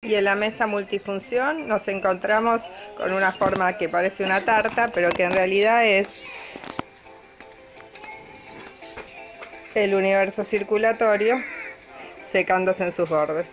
Y en la mesa multifunción nos encontramos con una forma que parece una tarta, pero que en realidad es el universo circulatorio secándose en sus bordes.